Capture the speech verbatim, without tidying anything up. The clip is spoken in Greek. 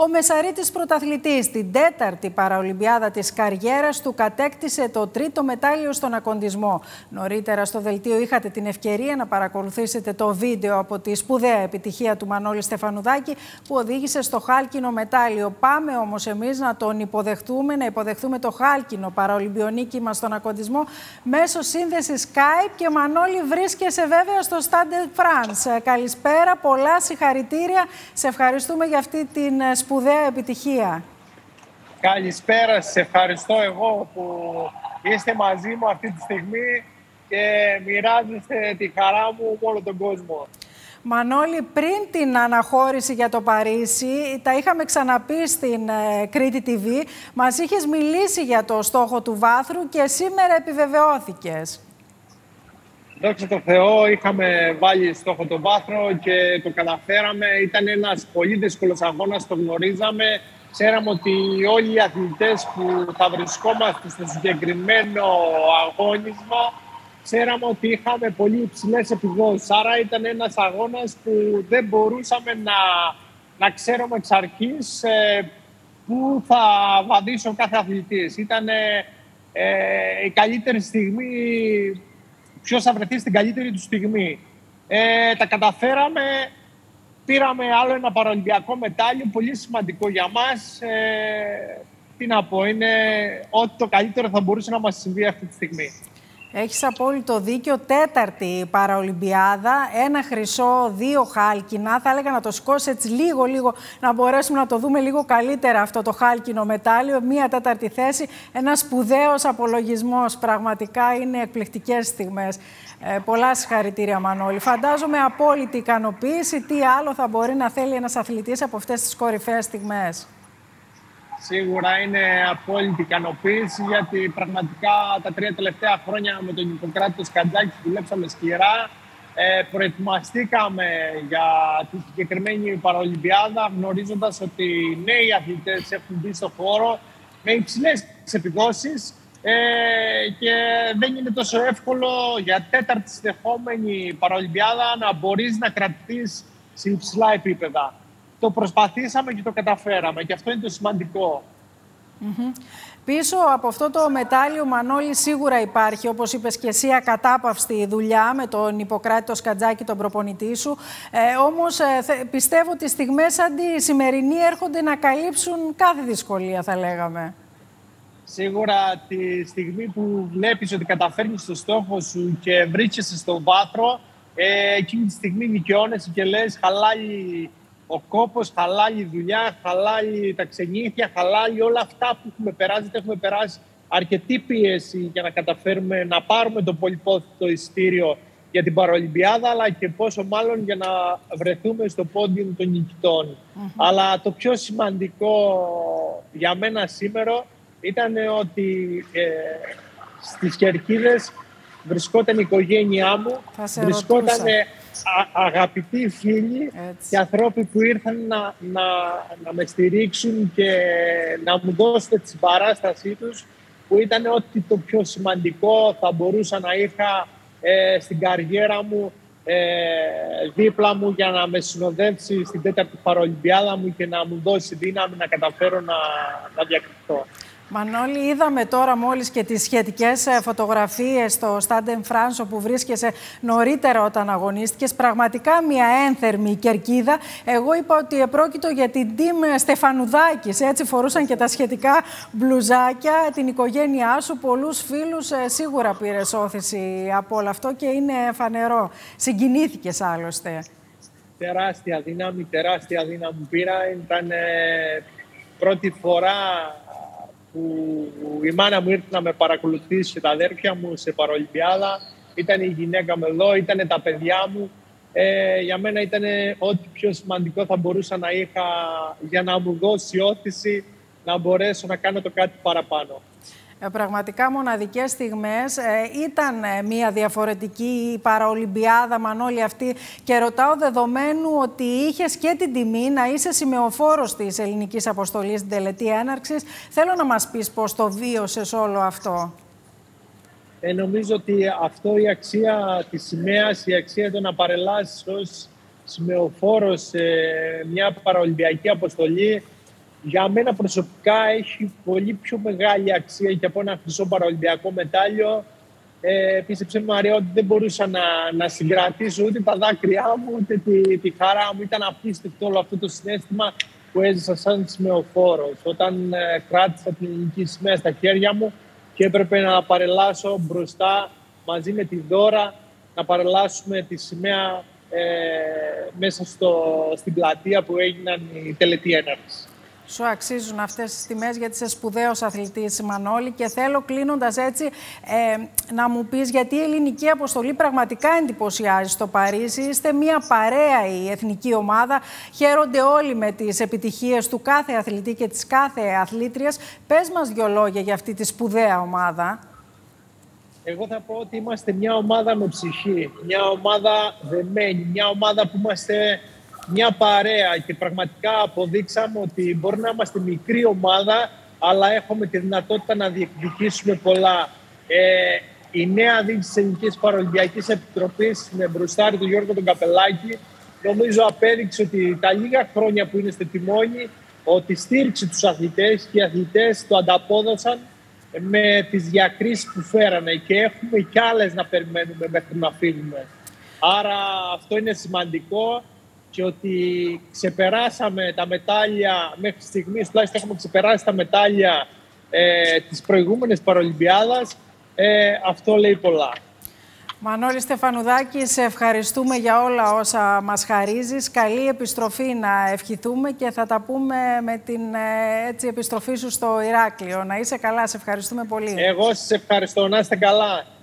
Ο Μεσαρίτης πρωταθλητής την τέταρτη παραολυμπιάδα της καριέρας του κατέκτησε το τρίτο μετάλλιο στον ακοντισμό. Νωρίτερα στο δελτίο είχατε την ευκαιρία να παρακολουθήσετε το βίντεο από τη σπουδαία επιτυχία του Μανώλη Στεφανουδάκη που οδήγησε στο χάλκινο μετάλλιο. Πάμε όμως εμείς να τον υποδεχτούμε, να υποδεχτούμε το χάλκινο παραολυμπιονίκη μας στον ακοντισμό μέσω σύνδεσης Skype. Και Μανώλη, βρίσκεσαι βέβαια στο Stade de France. Καλησπέρα, πολλά συγχαρητήρια. Σε ευχαριστούμε για αυτή την σπουδαία επιτυχία. Καλησπέρα, σε ευχαριστώ εγώ που είστε μαζί μου αυτή τη στιγμή και μοιράζεστε τη χαρά μου με όλο τον κόσμο. Μανώλη, πριν την αναχώρηση για το Παρίσι, τα είχαμε ξαναπεί στην Κρήτη τι βι, μας είχες μιλήσει για το στόχο του βάθρου και σήμερα επιβεβαιώθηκες. Δόξα τω Θεώ, είχαμε βάλει στόχο το βάθρο και το καταφέραμε. Ήταν ένας πολύ δύσκολος αγώνας, το γνωρίζαμε. Ξέραμε ότι όλοι οι αθλητές που θα βρισκόμαστε στο συγκεκριμένο αγώνισμα, ξέραμε ότι είχαμε πολύ υψηλές επιδόσεις. Άρα ήταν ένας αγώνας που δεν μπορούσαμε να, να ξέρουμε εξ αρχής ε, πού θα βαδίσει ο κάθε αθλητής. Ήταν ε, ε, η καλύτερη στιγμή. Ποιος θα βρεθεί στην καλύτερη του στιγμή. Ε, τα καταφέραμε, πήραμε άλλο ένα παραολυμπιακό μετάλλιο, πολύ σημαντικό για μας. Ε, τι να πω, είναι ό,τι το καλύτερο θα μπορούσε να μας συμβεί αυτή τη στιγμή. Έχεις απόλυτο δίκιο, τέταρτη παραολυμπιάδα, ένα χρυσό, δύο χάλκινα. Θα έλεγα να το σηκώσει έτσι λίγο, λίγο, να μπορέσουμε να το δούμε λίγο καλύτερα αυτό το χάλκινο μετάλλιο. Μία τέταρτη θέση, ένας σπουδαίος απολογισμός. Πραγματικά είναι εκπληκτικές στιγμές. Ε, πολλά συγχαρητήρια, Μανώλη. Φαντάζομαι απόλυτη ικανοποίηση. Τι άλλο θα μπορεί να θέλει ένας αθλητής από αυτές τις κορυφαίες στιγμές? Σίγουρα είναι απόλυτη ικανοποίηση, γιατί πραγματικά τα τρία τελευταία χρόνια με τον Ιπποκράτη Καντζάκη δουλέψαμε σκληρά. Ε, προετοιμαστήκαμε για τη συγκεκριμένη παραολυμπιάδα, γνωρίζοντας ότι οι νέοι αθλητές έχουν μπει στο χώρο με υψηλές επιδόσεις ε, και δεν είναι τόσο εύκολο για τέταρτη συνεχόμενη παραολυμπιάδα να μπορείς να κρατήσεις σε υψηλά επίπεδα. Το προσπαθήσαμε και το καταφέραμε και αυτό είναι το σημαντικό. Mm-hmm. Πίσω από αυτό το μετάλλιο, Μανώλη, σίγουρα υπάρχει, όπως είπες και εσύ, ακατάπαυστη δουλειά με τον Ιπποκράτη Καντζάκη, τον προπονητή σου. Ε, όμως ε, πιστεύω ότι στιγμές σαν τη σημερινή έρχονται να καλύψουν κάθε δυσκολία, θα λέγαμε. Σίγουρα τη στιγμή που βλέπεις ότι καταφέρνεις το στόχο σου και βρίσκεσαι στον βάθρο, ε, εκείνη τη στιγμή νοικιώνεσαι και λες χαλάει ο κόπος, χαλάει η δουλειά, χαλάει τα ξενύχια, χαλάει όλα αυτά που έχουμε περάσει. Έχουμε περάσει αρκετή πίεση για να καταφέρουμε να πάρουμε το πολυπόθητο εισιτήριο για την παραολυμπιάδα, αλλά και πόσο μάλλον για να βρεθούμε στο πόντιουμ των νικητών. Mm-hmm. Αλλά το πιο σημαντικό για μένα σήμερα ήταν ότι ε, στις Κερκίδες βρισκόταν η οικογένειά μου, βρισκόταν α, αγαπητοί φίλοι. Έτσι. Και ανθρώποι που ήρθαν να, να, να με στηρίξουν και να μου δώσουν τη συμπαράστασή τους, που ήταν ότι το πιο σημαντικό θα μπορούσα να είχα ε, στην καριέρα μου ε, δίπλα μου για να με συνοδεύσει στην τέταρτη παραολυμπιάδα μου και να μου δώσει δύναμη να καταφέρω να, να διακριθώ. Μανώλη, είδαμε τώρα μόλις και τις σχετικές φωτογραφίες στο Stade de France όπου βρίσκεσαι νωρίτερα όταν αγωνίστηκες. Πραγματικά μια ένθερμη κερκίδα. Εγώ είπα ότι επρόκειτο για την team Στεφανουδάκης. Έτσι φορούσαν και τα σχετικά μπλουζάκια, την οικογένειά σου, πολλούς φίλους. Σίγουρα πήρες όθηση από όλο αυτό και είναι φανερό. Συγκινήθηκες άλλωστε. Τεράστια δύναμη, τεράστια δύναμη πήρα. Ήταν ε, πρώτη φορά που η μάνα μου ήρθε να με παρακολουθήσει και τα αδέρφια μου σε παραολυμπιάδα. Ήταν η γυναίκα μου εδώ, ήταν τα παιδιά μου. Ε, για μένα ήταν ό,τι πιο σημαντικό θα μπορούσα να είχα για να μου δώσει όθηση να μπορέσω να κάνω το κάτι παραπάνω. Πραγματικά μοναδικές στιγμές. Ε, ήταν ε, μια διαφορετική παραολυμπιάδα, Μανώλη, αυτή, και ρωτάω δεδομένου ότι είχες και την τιμή να είσαι σημεοφόρος της ελληνικής αποστολής στην τελετή έναρξης. Θέλω να μας πεις πώς το βίωσες όλο αυτό. Ε, νομίζω ότι αυτό η αξία της σημαίας, η αξία του να παρελάσεις ως σημεοφόρος ε, μια παραολυμπιακή αποστολή, για μένα προσωπικά έχει πολύ πιο μεγάλη αξία και από ένα χρυσό παραολυμπιακό μετάλλιο. Ε, πίστεψε Μαρία ότι δεν μπορούσα να, να συγκρατήσω ούτε τα δάκρυά μου ούτε τη, τη χαρά μου. Ήταν απίστευτο όλο αυτό το συναίσθημα που έζησα σαν σημεοφόρος όταν ε, κράτησα την ελληνική σημαία στα χέρια μου και έπρεπε να παρελάσω μπροστά μαζί με τη Δώρα, να παρελάσουμε τη σημαία ε, μέσα στο, στην πλατεία που έγιναν η τελετή έναρξη. Σου αξίζουν αυτές τις τιμές γιατί είσαι σπουδαίος αθλητής, Μανώλη, και θέλω κλείνοντας έτσι ε, να μου πεις γιατί η ελληνική αποστολή πραγματικά εντυπωσιάζει στο Παρίσι. Είστε μια παρέα η εθνική ομάδα, χαίρονται όλοι με τις επιτυχίες του κάθε αθλητή και της κάθε αθλήτριας. Πες μας δυο λόγια για αυτή τη σπουδαία ομάδα. Εγώ θα πω ότι είμαστε μια ομάδα με ψυχή, μια ομάδα δεμένη, μια ομάδα που είμαστε... μια παρέα και πραγματικά αποδείξαμε ότι μπορεί να είμαστε μικρή ομάδα αλλά έχουμε τη δυνατότητα να διεκδικήσουμε πολλά. Ε, η νέα διοίκηση της Ελληνικής Παραολυμπιακής Επιτροπής με μπροστάρι του Γιώργο τον Καπελάκη νομίζω απέδειξε ότι τα λίγα χρόνια που είναι στο τιμόνι ότι στήριξε τους αθλητές και οι αθλητές το ανταπόδωσαν με τις διακρίσεις που φέρανε και έχουμε κι άλλες να περιμένουμε μέχρι να φύγουμε. Άρα αυτό είναι σημαντικό. Και ότι ξεπεράσαμε τα μετάλλια μέχρι στιγμής, τουλάχιστον έχουμε ξεπεράσει τα μετάλλια ε, της προηγούμενης Παραολυμπιάδας, ε, αυτό λέει πολλά. Μανώλη Στεφανουδάκη, σε ευχαριστούμε για όλα όσα μας χαρίζεις. Καλή επιστροφή να ευχηθούμε και θα τα πούμε με την έτσι, επιστροφή σου στο Ηράκλειο. Να είσαι καλά, σε ευχαριστούμε πολύ. Εγώ σας ευχαριστώ, να είστε καλά.